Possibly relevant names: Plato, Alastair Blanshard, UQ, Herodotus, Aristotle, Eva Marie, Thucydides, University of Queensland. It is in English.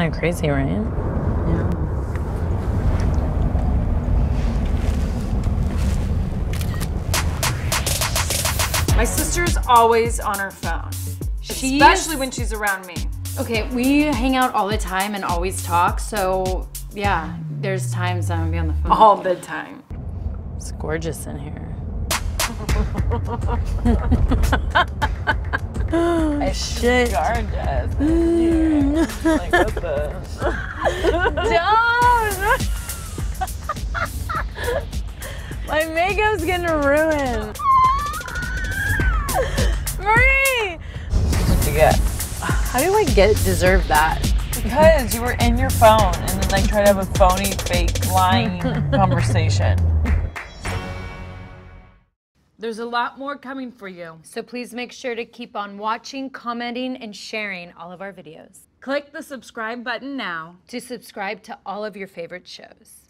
kind of crazy, right? Yeah. My sister's always on her phone, especially when she's around me. Okay, we hang out all the time and always talk, so yeah, there's times I'm gonna be on the phone. All the time. It's gorgeous in here. It's shit. Gorgeous. Like, what the? Don't! My makeup's getting ruined. Marie! What'd you get? How do I deserve that? Because you were in your phone and then like tried to have a phony, fake, lying conversation. There's a lot more coming for you. So please make sure to keep on watching, commenting, and sharing all of our videos. Click the subscribe button now to subscribe to all of your favorite shows.